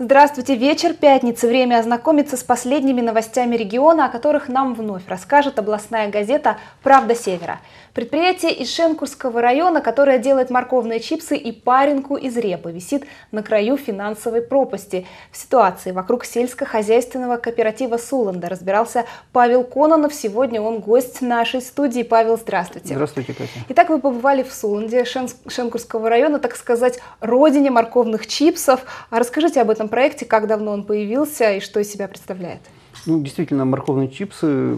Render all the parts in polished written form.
Здравствуйте! Вечер пятницы. Время ознакомиться с последними новостями региона, о которых нам вновь расскажет областная газета «Правда Севера». Предприятие из Шенкурского района, которое делает морковные чипсы и паренку из репы, висит на краю финансовой пропасти. В ситуации вокруг сельскохозяйственного кооператива «Суланда» разбирался Павел Кононов. Сегодня он гость нашей студии. Павел, здравствуйте! Здравствуйте, Катя! Итак, вы побывали в Суланде, Шенкурского района, так сказать, родине морковных чипсов. Расскажите об этом проекте, как давно он появился и что из себя представляет? Ну, действительно, морковные чипсы,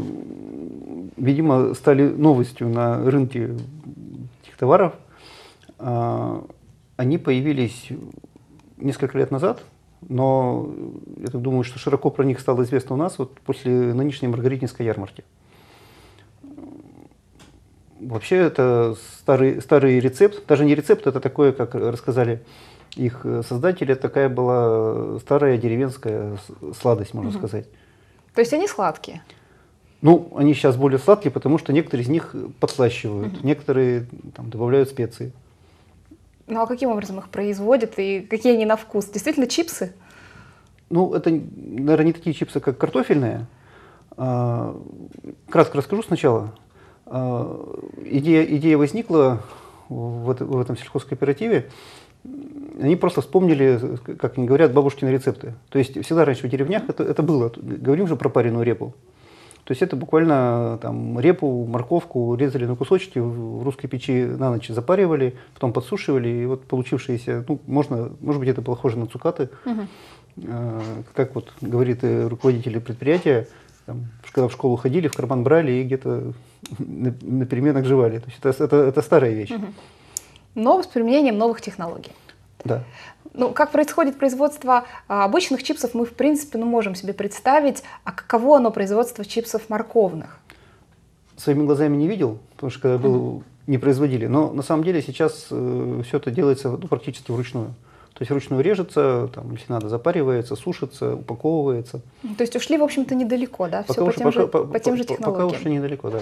видимо, стали новостью на рынке этих товаров. Они появились несколько лет назад, но я так думаю, что широко про них стало известно у нас вот после нынешней Маргаритинской ярмарки. Вообще, это старый рецепт, даже не рецепт, это такое, как рассказали их создатели, такая была старая деревенская сладость, можно сказать. То есть они сладкие? Ну, они сейчас более сладкие, потому что некоторые из них подслащивают, некоторые там добавляют специи. Ну, а каким образом их производят и какие они на вкус? Действительно чипсы? Ну, это, наверное, не такие чипсы, как картофельные. Кратко расскажу сначала. Идея возникла в этом сельхозкооперативе. Они просто вспомнили, как они говорят, бабушкины рецепты. То есть всегда раньше в деревнях это было. Говорим же про пареную репу. То есть это буквально там репу, морковку резали на кусочки, в русской печи на ночь запаривали, потом подсушивали. И вот получившиеся, ну, может быть, это похоже на цукаты. Как вот говорит руководители предприятия, там, когда в школу ходили, в карман брали и где-то на переменах жевали. То есть это старая вещь. Но с применением новых технологий. Да. Ну, как происходит производство обычных чипсов, мы, в принципе, можем себе представить. А каково оно, производство чипсов морковных? Своими глазами не видел, потому что когда был, не производили. Но на самом деле сейчас все это делается практически вручную. То есть вручную режется, там, если надо, запаривается, сушится, упаковывается. То есть ушли, в общем-то, недалеко, да? Все по тем же технологиям. Пока ушли недалеко, да.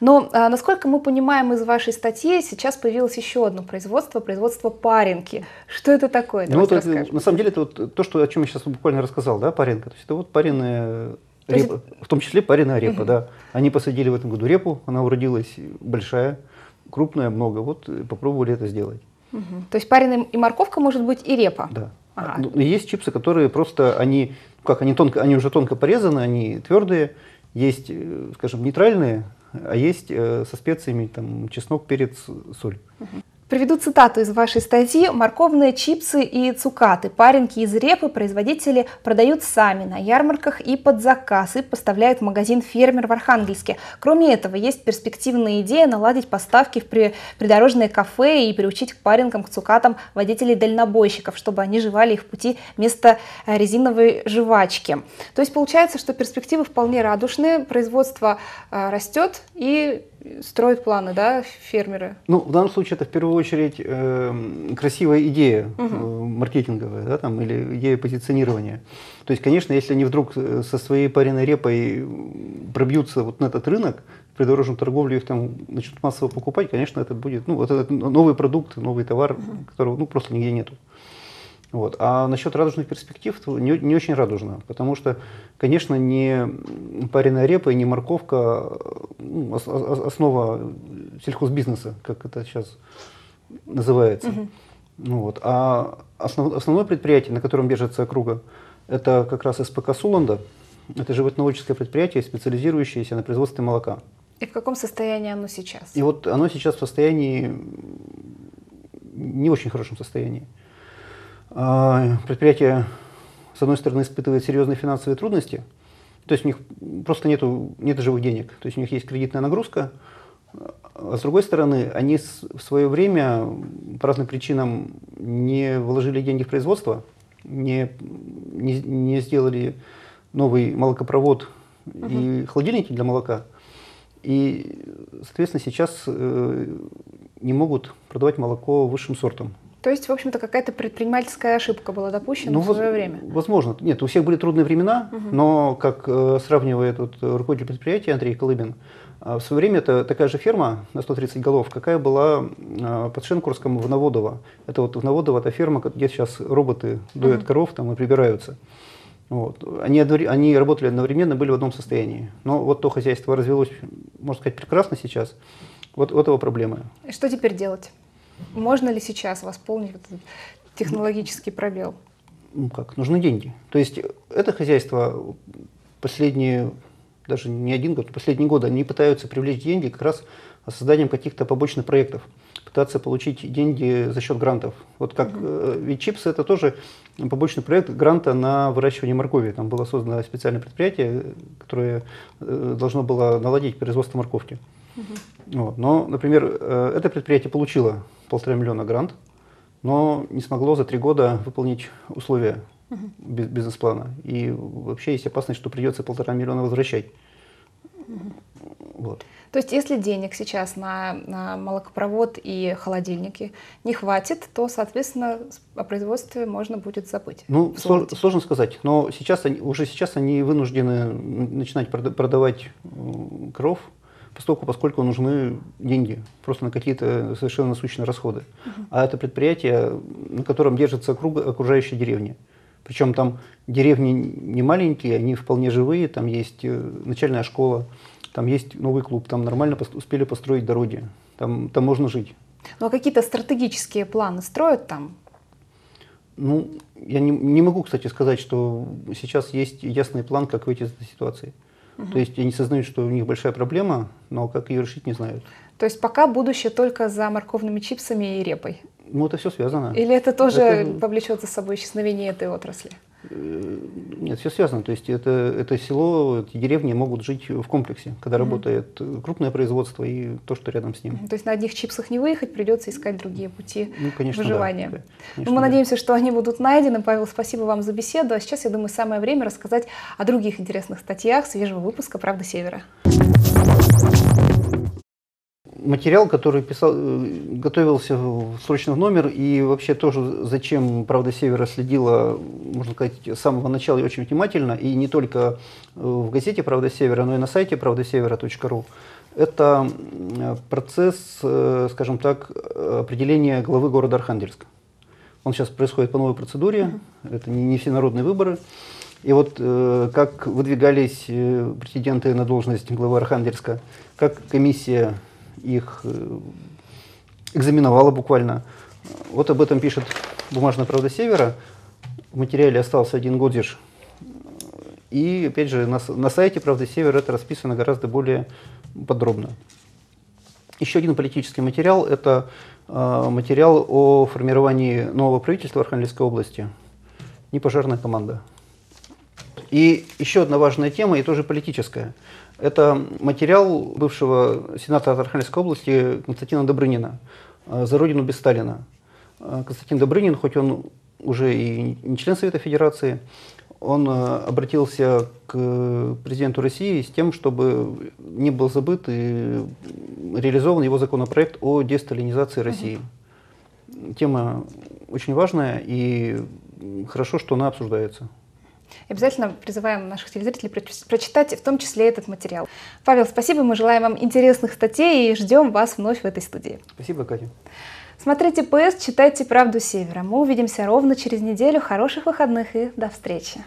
Но, насколько мы понимаем из вашей статьи, сейчас появилось еще одно производство паренки. Что это такое? Ну, на самом деле, это вот то, о чем я сейчас буквально рассказал, да, паренка. То есть это вот пареная репа, в том числе пареная репа, да. Они посадили в этом году репу, она уродилась большая, крупная, много. Вот попробовали это сделать. То есть пареная и морковка, может быть, и репа? Да. Ага. Есть чипсы, которые просто, они уже тонко порезаны, они твердые, есть, скажем, нейтральные, а есть со специями, там, чеснок, перец, соль. Приведу цитату из вашей статьи. «Морковные чипсы и цукаты, паренки из репы, производители продают сами на ярмарках и под заказ, и поставляют в магазин «Фермер» в Архангельске. Кроме этого, есть перспективная идея наладить поставки в придорожные кафе и приучить к паренкам, к цукатам водителей-дальнобойщиков, чтобы они жевали их в пути вместо резиновой жвачки». То есть получается, что перспективы вполне радужные, производство растет и строят планы, да, фермеры? Ну, в данном случае это в первую очередь красивая идея маркетинговая, да, там, или идея позиционирования. То есть, конечно, если они вдруг со своей пареной репой пробьются вот на этот рынок, придорожную торговлю их там начнут массово покупать, конечно, это будет, ну, это новый продукт, новый товар, которого, ну, просто нигде нету. Вот. А насчет радужных перспектив не очень радужно, потому что, конечно, не пареная репа и не морковка, ну, основа сельхозбизнеса, как это сейчас называется. Вот. А основное предприятие, на котором держится округа, это как раз СПК «Суланда». Это животноводческое предприятие, специализирующееся на производстве молока. И в каком состоянии оно сейчас? И вот оно сейчас в состоянии, не очень хорошем состоянии. Предприятие, с одной стороны, испытывает серьезные финансовые трудности, то есть у них просто нет живых денег, то есть у них есть кредитная нагрузка, а с другой стороны, они в свое время по разным причинам не вложили деньги в производство, не сделали новый молокопровод и холодильники для молока, и, соответственно, сейчас не могут продавать молоко высшим сортом. То есть, в общем-то, какая-то предпринимательская ошибка была допущена, ну, в свое время? Возможно. Нет, у всех были трудные времена, но, как сравнивает руководитель предприятия Андрей Клыбин, В свое время это такая же ферма на 130 голов, какая была под Шенкурском в Наводово. Это вот в Наводово та ферма, где сейчас роботы дуют коров там и прибираются. Вот. Они работали одновременно, были в одном состоянии. Но вот то хозяйство развелось, можно сказать, прекрасно сейчас. Вот у этого проблемы. Что теперь делать? Можно ли сейчас восполнить этот технологический пробел? Ну как, нужны деньги. То есть это хозяйство последние... даже не один год, последние годы, они пытаются привлечь деньги как раз созданием каких-то побочных проектов, пытаться получить деньги за счет грантов. Вот как, ведь чипсы – это тоже побочный проект гранта на выращивание моркови. Там было создано специальное предприятие, которое должно было наладить производство морковки. Вот. Но, например, это предприятие получило 1,5 миллиона грант, но не смогло за 3 года выполнить условия бизнес-плана. И вообще есть опасность, что придется 1,5 миллиона возвращать. Вот. То есть, если денег сейчас на молокопровод и холодильники не хватит, то, соответственно, о производстве можно будет забыть. Ну, сложно сказать. Но сейчас уже сейчас они вынуждены начинать продавать коров, поскольку нужны деньги просто на какие-то совершенно насущные расходы. А это предприятие, на котором держится окружающая деревня. Причем там деревни не маленькие, они вполне живые, там есть начальная школа, там есть новый клуб, там нормально успели построить дороги, там можно жить. Ну а какие-то стратегические планы строят там? Ну, я не могу, кстати, сказать, что сейчас есть ясный план, как выйти из этой ситуации. То есть они сознают, что у них большая проблема, но как ее решить, не знают. То есть пока будущее только за морковными чипсами и репой? Ну, это все связано. Или это тоже повлечет за собой исчезновение этой отрасли? Нет, все связано. То есть это село, эти деревни могут жить в комплексе, когда работает крупное производство и то, что рядом с ним. То есть на одних чипсах не выехать, придется искать другие пути выживания. Да, конечно, мы надеемся, что они будут найдены. Павел, спасибо вам за беседу. А сейчас, я думаю, самое время рассказать о других интересных статьях свежего выпуска «Правда Севера». Материал, который готовился срочно в номер, и вообще тоже зачем «Правда Севера» следила, можно сказать, с самого начала и очень внимательно, и не только в газете «Правда Севера», но и на сайте правдасевера.ру, это процесс, скажем так, определения главы города Архангельска. Он сейчас происходит по новой процедуре, это не всенародные выборы. И вот как выдвигались претенденты на должность главы Архангельска, как комиссия их экзаменовала буквально. Вот об этом пишет бумажная «Правда Севера». В материале остался один годиш. И опять же на сайте «Правда Севера» это расписано гораздо более подробно. Еще один политический материал – это материал о формировании нового правительства Архангельской области. Не пожарная команда. И еще одна важная тема, и тоже политическая. Это материал бывшего сенатора Архангельской области Константина Добрынина «За родину без Сталина». Константин Добрынин, хоть он уже и не член Совета Федерации, он обратился к президенту России с тем, чтобы не был забыт и реализован его законопроект о десталинизации России. Тема очень важная, и хорошо, что она обсуждается. И обязательно призываем наших телезрителей прочитать в том числе этот материал. Павел, спасибо, мы желаем вам интересных статей и ждем вас вновь в этой студии. Спасибо, Катя. Смотрите ПС, читайте «Правду Севера». Мы увидимся ровно через неделю. Хороших выходных и до встречи.